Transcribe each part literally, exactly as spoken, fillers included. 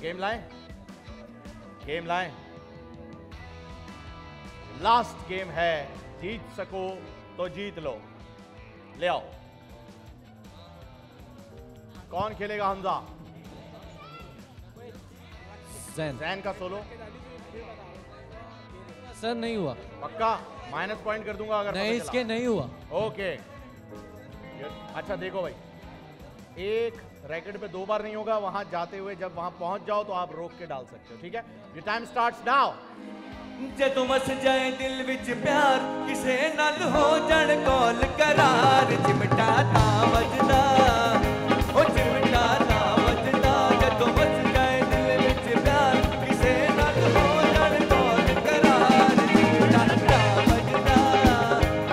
Game लाए, game लाए। Last game है, जीत सको तो जीत लो। ले आओ, कौन खेलेगा? हमजा जैन, जैन का सोलो। सर नहीं हुआ पक्का, माइनस पॉइंट कर दूंगा अगर नहीं इसके नहीं हुआ। ओके अच्छा देखो भाई, एक रैकेट पे दो बार नहीं होगा, वहां जाते हुए जब वहां पहुंच जाओ तो आप रोक के डाल सकते हो, ठीक है? ये टाइम स्टार्ट्स नाउ। जदों मस जाए दिल विच प्यार किसे नाल हो जाण कोल करार, चिमटा ता वजदा ओ चिमटा ता वजदा, जदों मस जाए दिल विच प्यार किसे नाल हो जाण कोल करार, चिमटा ता वजदा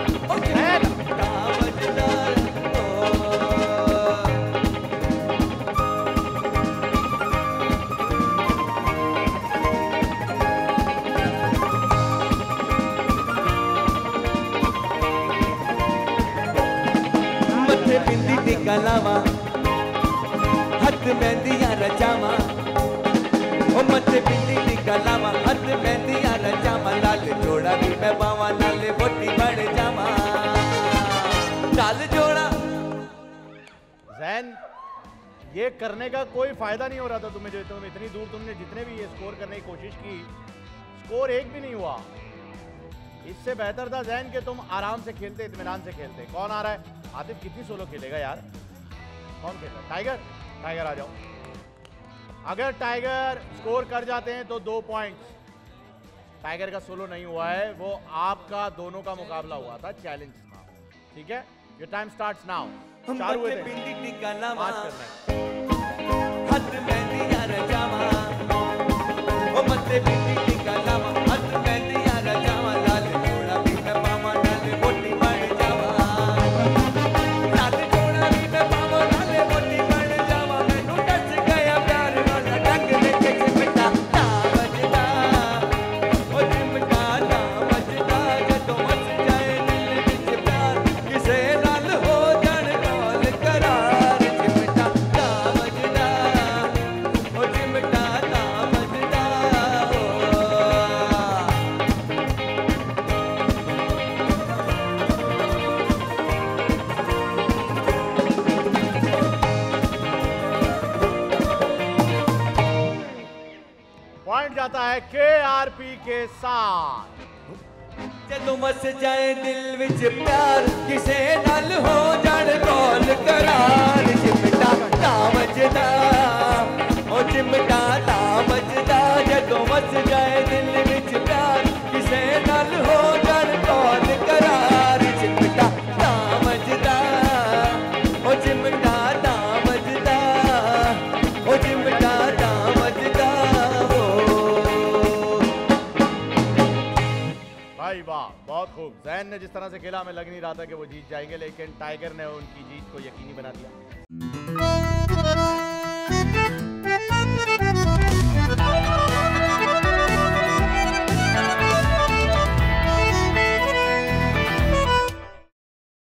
ओ चिमटा ता वजदा। कलावा हथ मेहंदिया रचावा, मथे बिंदी दी कलावा हथ मेहंदिया रचावा, लाल जोड़ा भी मैं बावा लाले बोटी बन जावा, लाल जोड़ा। जैन ये करने का कोई फायदा नहीं हो रहा था तुम्हें, जो तुम इतनी दूर तुमने जितने भी ये स्कोर करने की कोशिश की, स्कोर एक भी नहीं हुआ। इससे बेहतर था जैन के तुम आराम से खेलते, इत्मीनान से खेलते। कौन आ रहा है? आतिफ कितनी सोलो खेलेगा यार? कौन खेल रहा है? टाइगर, टाइगर आ जाओ। अगर टाइगर स्कोर कर जाते हैं तो दो पॉइंट्स। टाइगर का सोलो नहीं हुआ है, वो आपका दोनों का मुकाबला हुआ था, चैलेंज था, ठीक है? Your time starts now. चार हुए थे। के साथ जदों मस जाए दिल विच प्यार किसे नाल हो जाण कोल करार, चिमटा ता वजदा ओ चिमटा ता वजदा, जदों मस जाए दिल विच प्यार किसे नाल हो जाण कोल करार, चिमटा ता वजदा ओ चिमटा ता वजदा ओ चिमटा ता वजदा। वाह बहुत खूब। जैन ने जिस तरह से खेला हमें लग नहीं रहा था कि वो जीत जाएंगे, लेकिन टाइगर ने उनकी जीत को यकीनी बना दिया।